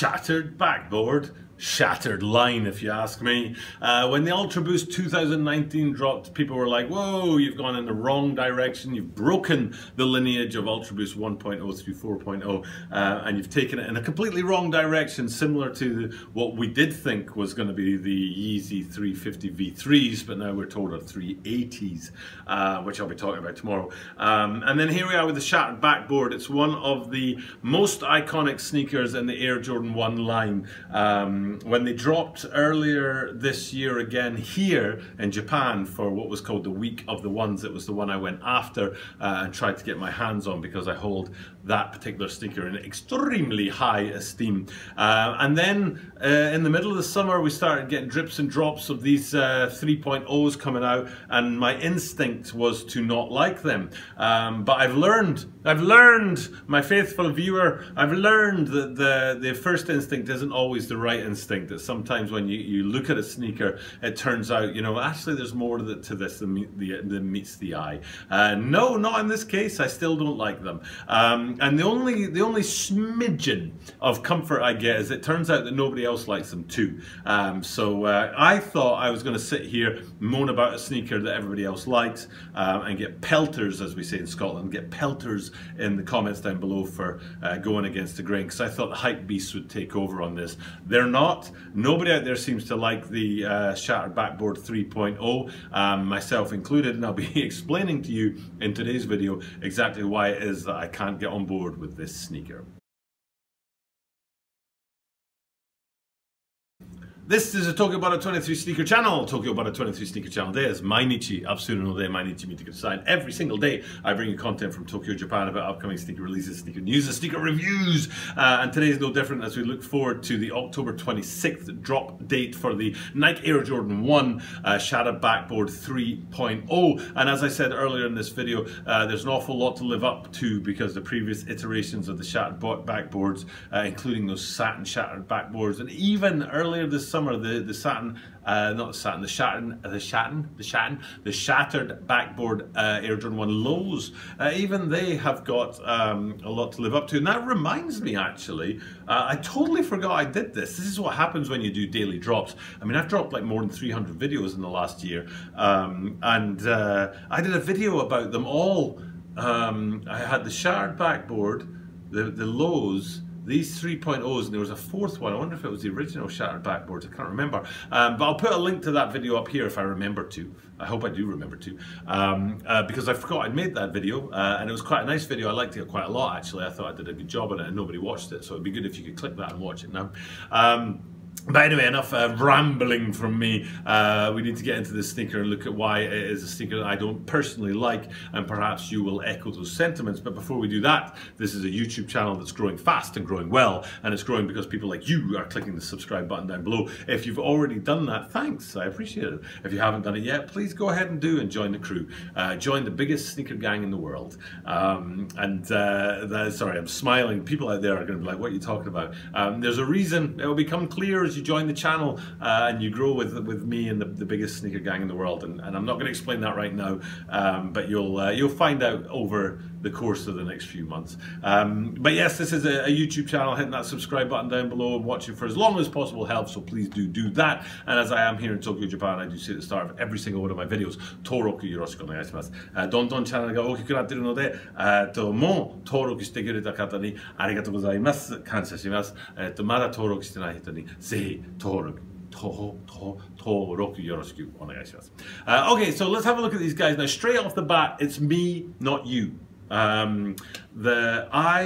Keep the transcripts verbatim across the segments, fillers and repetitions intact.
shattered backboard, shattered line if you ask me. Uh, when the Ultra Boost two thousand nineteen dropped, people were like, whoa, you've gone in the wrong direction, you've broken the lineage of Ultra Boost one point oh through four point oh, uh, and you've taken it in a completely wrong direction, similar to the, what we did think was going to be the Yeezy three fifty V threes, but now we're told are three eighties, uh, which I'll be talking about tomorrow. Um, and then here we are with the shattered backboard. It's one of the most iconic sneakers in the Air Jordan one line. Um, When they dropped earlier this year again here in Japan for what was called the Week of the Ones, it was the one I went after uh, and tried to get my hands on because I hold that particular sneaker in extremely high esteem. Uh, and then uh, in the middle of the summer we started getting drips and drops of these uh, three point ohs coming out, and my instinct was to not like them. Um, but I've learned, I've learned, my faithful viewer, I've learned that the, the first instinct isn't always the right instinct. That sometimes when you, you look at a sneaker, it turns out, you know, actually there's more to, the, to this than, meet the, than meets the eye. Uh, no, not in this case. I still don't like them. Um, and the only the only smidgen of comfort I get is it turns out that nobody else likes them too. Um, so uh, I thought I was going to sit here, moan about a sneaker that everybody else likes, um, and get pelters, as we say in Scotland, get pelters in the comments down below for uh, going against the grain, because I thought the hype beasts would take over on this. They're not. Nobody out there seems to like the uh, Shattered Backboard three point oh, um, myself included, and I'll be explaining to you in today's video exactly why it is that I can't get on board with this sneaker. This is the Tokyo Butter twenty-three sneaker channel. Tokyo Butter twenty-three sneaker channel. There is Mainichi, Absuru no de Mainichi Mitsukusan. Every single day I bring you content from Tokyo, Japan about upcoming sneaker releases, sneaker news, and sneaker reviews. Uh, and today is no different as we look forward to the October twenty-sixth drop date for the Nike Air Jordan one uh, Shattered Backboard three point oh. And as I said earlier in this video, uh, there's an awful lot to live up to because the previous iterations of the Shattered Backboards, uh, including those satin Shattered Backboards, and even earlier this summer, The, the satin, uh, not the satin, the satin, the satin, the satin, the shattered backboard uh, Air Jordan one lows. Uh, even they have got um, a lot to live up to. And that reminds me, actually, uh, I totally forgot I did this. This is what happens when you do daily drops. I mean, I've dropped like more than three hundred videos in the last year, um, and uh, I did a video about them all. Um, I had the shattered backboard, the, the lows, these three point ohs, and there was a fourth one. I wonder if it was the original Shattered Backboards. I can't remember. Um, but I'll put a link to that video up here if I remember to. I hope I do remember to. Um, uh, because I forgot I'd made that video, uh, and it was quite a nice video. I liked it quite a lot, actually. I thought I did a good job on it, and nobody watched it. So it'd be good if you could click that and watch it now. Um, But anyway, enough uh, rambling from me. Uh, we need to get into this sneaker and look at why it is a sneaker that I don't personally like, and perhaps you will echo those sentiments. But before we do that, this is a YouTube channel that's growing fast and growing well, and it's growing because people like you are clicking the subscribe button down below. If you've already done that, thanks, I appreciate it. If you haven't done it yet, please go ahead and do and join the crew. Uh, join the biggest sneaker gang in the world. Um, and uh, that, sorry, I'm smiling. People out there are going to be like, what are you talking about? Um, there's a reason. It will become clear as you join the channel uh, and you grow with with me and the, the biggest sneaker gang in the world, and, and I'm not going to explain that right now, um, but you'll uh, you'll find out over the course of the next few months. Um, but yes, this is a, a YouTube channel. Hitting that subscribe button down below and watching for as long as possible helps, so please do do that. And as I am here in Tokyo, Japan, I do say at the start of every single one of my videos, Toroku yoroshiku onegaishimasu. Dondon channel ga okiku natteru no de, etto, mou toroku shite kureta kata ni arigatou gozaimasu, kansha shimasu. Etto, mada toroku shite nai hito ni zehi toroku. Uh, okay, so let's have a look at these guys. Now, straight off the bat, it's me, not you. Um, the I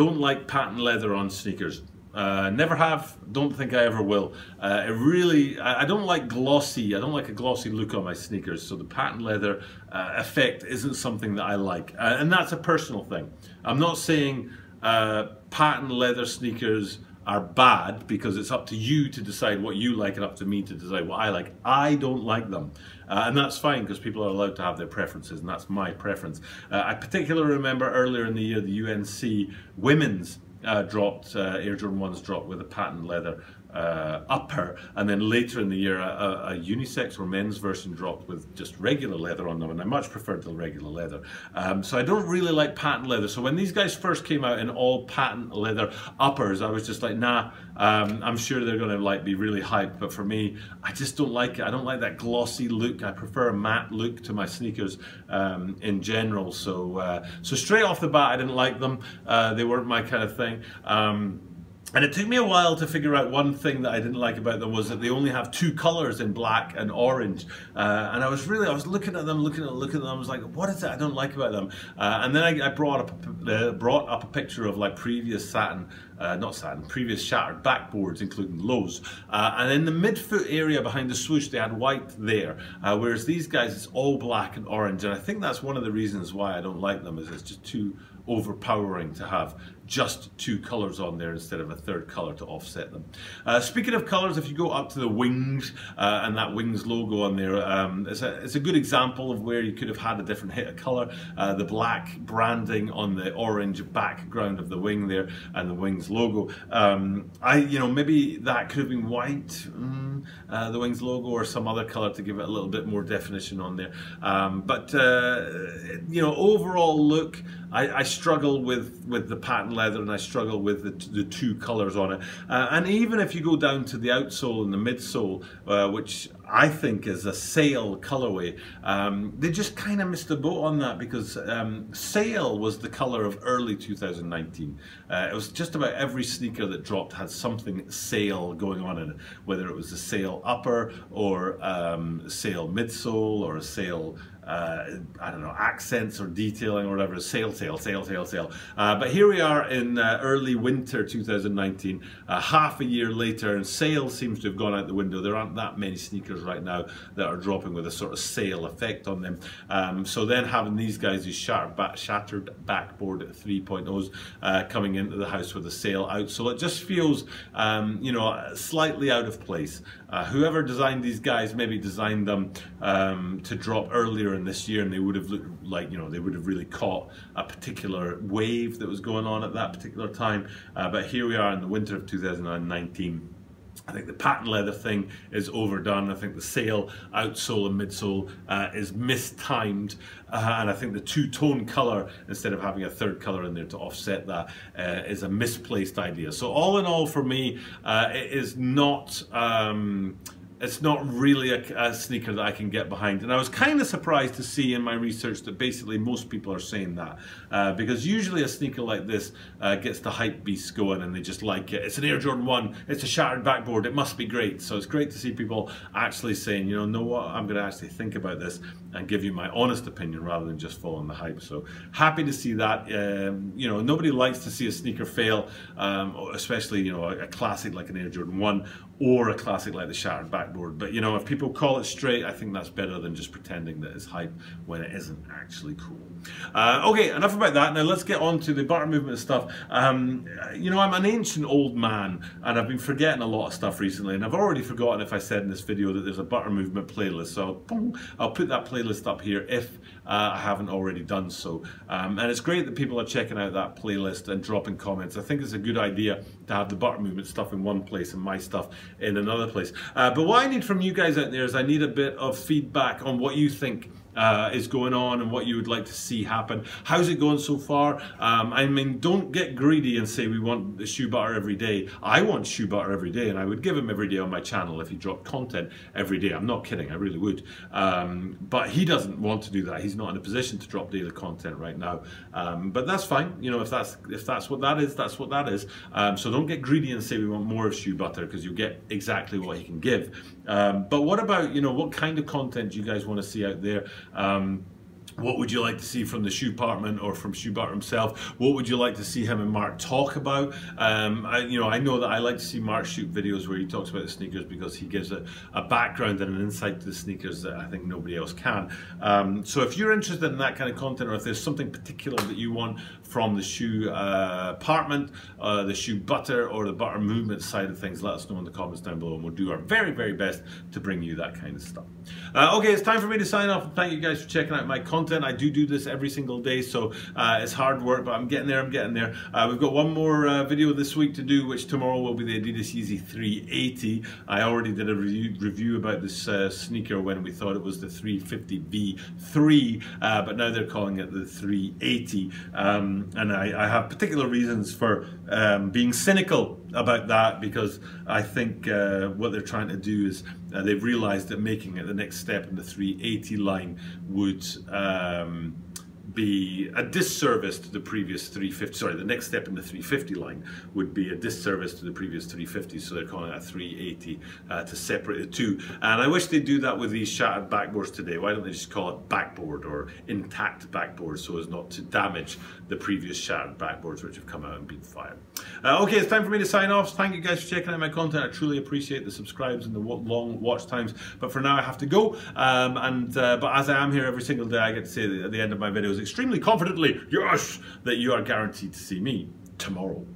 don't like patent leather on sneakers. Uh, never have, don't think I ever will. Uh, it really, I, I don't like glossy, I don't like a glossy look on my sneakers, so the patent leather uh, effect isn't something that I like. Uh, and that's a personal thing. I'm not saying uh, patent leather sneakers are bad, because it's up to you to decide what you like and up to me to decide what I like. I don't like them, uh, and that's fine, because people are allowed to have their preferences, and that's my preference. Uh, I particularly remember earlier in the year the U N C women's uh, dropped, uh, Air Jordan ones dropped with a patent leather uh, upper, and then later in the year a, a unisex or men's version dropped with just regular leather on them, and I much preferred the regular leather. Um, so I don't really like patent leather, so when these guys first came out in all patent leather uppers, I was just like, nah, um, I'm sure they're going to like be really hyped, but for me, I just don't like it. I don't like that glossy look. I prefer a matte look to my sneakers um, in general, so uh, so straight off the bat I didn't like them. Uh, they weren't my kind of thing. Um, And it took me a while to figure out one thing that I didn't like about them was that they only have two colors in black and orange. Uh, and I was really, I was looking at them, looking at them, looking at them, I was like, what is it I don't like about them? Uh, and then I, I brought, up, uh, brought up a picture of like previous satin, uh, not satin, previous shattered backboards, including lows. Uh, and in the midfoot area behind the swoosh, they had white there. Uh, whereas these guys, it's all black and orange. And I think that's one of the reasons why I don't like them, is it's just too overpowering to have just two colors on there instead of a third color to offset them. Uh, speaking of colors, if you go up to the wings uh, and that wings logo on there, um, it's, a, it's a good example of where you could have had a different hit of color. Uh, the black branding on the orange background of the wing there and the wings logo. Um, I, you know, maybe that could have been white, mm, uh, the wings logo, or some other color to give it a little bit more definition on there. Um, but uh, you know, overall look, I, I struggle with with the patent leather, and I struggle with the, the two colors on it. Uh, and even if you go down to the outsole and the midsole, uh, which I think is a sale colorway, um, they just kind of missed the boat on that, because um, sale was the color of early two thousand nineteen. Uh, it was just about every sneaker that dropped had something sale going on in it, whether it was a sale upper or um, sale midsole or a sale, Uh, I don't know, accents or detailing or whatever, sale, sale, sale, sale, sale. Uh, but here we are in uh, early winter two thousand nineteen, uh, half a year later, and sale seems to have gone out the window. There aren't that many sneakers right now that are dropping with a sort of sale effect on them. Um, so then having these guys, these shattered, back, shattered backboard three point ohs uh, coming into the house with a sale out. So it just feels, um, you know, slightly out of place. Uh, whoever designed these guys maybe designed them um, to drop earlier in this year, and they would have looked like, you know, they would have really caught a particular wave that was going on at that particular time. Uh, but here we are in the winter of two thousand nineteen. I think the patent leather thing is overdone. I think the sale, outsole and midsole uh, is mistimed. Uh, and I think the two-tone color, instead of having a third color in there to offset that, uh, is a misplaced idea. So all in all, for me, uh, it is not... Um, It's not really a, a sneaker that I can get behind. And I was kind of surprised to see in my research that basically most people are saying that. Uh, because usually a sneaker like this uh, gets the hype beasts going and they just like it. It's an Air Jordan one, it's a shattered backboard, it must be great. So it's great to see people actually saying, you know, know what, I'm going to actually think about this and give you my honest opinion rather than just following the hype. So happy to see that. Um, you know, nobody likes to see a sneaker fail, um, especially, you know, a, a classic like an Air Jordan one or a classic like the shattered backboard. But you know, if people call it straight, I think that's better than just pretending that it's hype when it isn't actually cool. Uh, okay, enough about that. Now let's get on to the butter movement stuff. Um, you know, I'm an ancient old man and I've been forgetting a lot of stuff recently, and I've already forgotten if I said in this video that there's a butter movement playlist. So boom, I'll put that playlist up here if uh, I haven't already done so. Um, and it's great that people are checking out that playlist and dropping comments. I think it's a good idea to have the butter movement stuff in one place and my stuff in another place. Uh, but what I need from you guys out there is I need a bit of feedback on what you think Uh, is going on and what you would like to see happen. How's it going so far? Um, I mean, don't get greedy and say we want the shoe butter every day. I want shoe butter every day, and I would give him every day on my channel if he dropped content every day. I'm not kidding, I really would. Um, but he doesn't want to do that. He's not in a position to drop daily content right now. Um, but that's fine. You know, if that's if that's what that is, that's what that is. Um, so don't get greedy and say we want more of shoe butter, because you'll get exactly what he can give. Um, but what about, you know, what kind of content do you guys want to see out there? Um, what would you like to see from the shoe department or from shoe butter himself? What would you like to see him and Mark talk about? Um, I, you know, I know that I like to see Mark shoot videos where he talks about the sneakers, because he gives a, a background and an insight to the sneakers that I think nobody else can. Um, so if you're interested in that kind of content, or if there's something particular that you want from the shoe uh, apartment, uh, the shoe butter or the butter movement side of things, let us know in the comments down below, and we'll do our very, very best to bring you that kind of stuff. Uh, okay, it's time for me to sign off. Thank you guys for checking out my content. content. I do do this every single day, so uh, it's hard work, but I'm getting there, I'm getting there. Uh, we've got one more uh, video this week to do, which tomorrow will be the Adidas Yeezy three eighty. I already did a review, review about this uh, sneaker when we thought it was the three fifty V three, uh, but now they're calling it the three eighty. Um, and I, I have particular reasons for um, being cynical about that, because I think uh, what they're trying to do is uh, they've realized that making it the next step in the three eighty line would um, be a disservice to the previous three fifty. Sorry, the next step in the three fifty line would be a disservice to the previous three fifty, so they're calling it a three eighty uh, to separate the two. And I wish they'd do that with these shattered backboards today. Why don't they just call it backboard or intact backboard, so as not to damage the previous shattered backboards which have come out and been fired. Uh, okay, it's time for me to sign off. Thank you guys for checking out my content. I truly appreciate the subscribes and the long watch times, but for now I have to go. Um, and uh, but as I am here every single day, I get to say that at the end of my videos extremely confidently, yes, that you are guaranteed to see me tomorrow.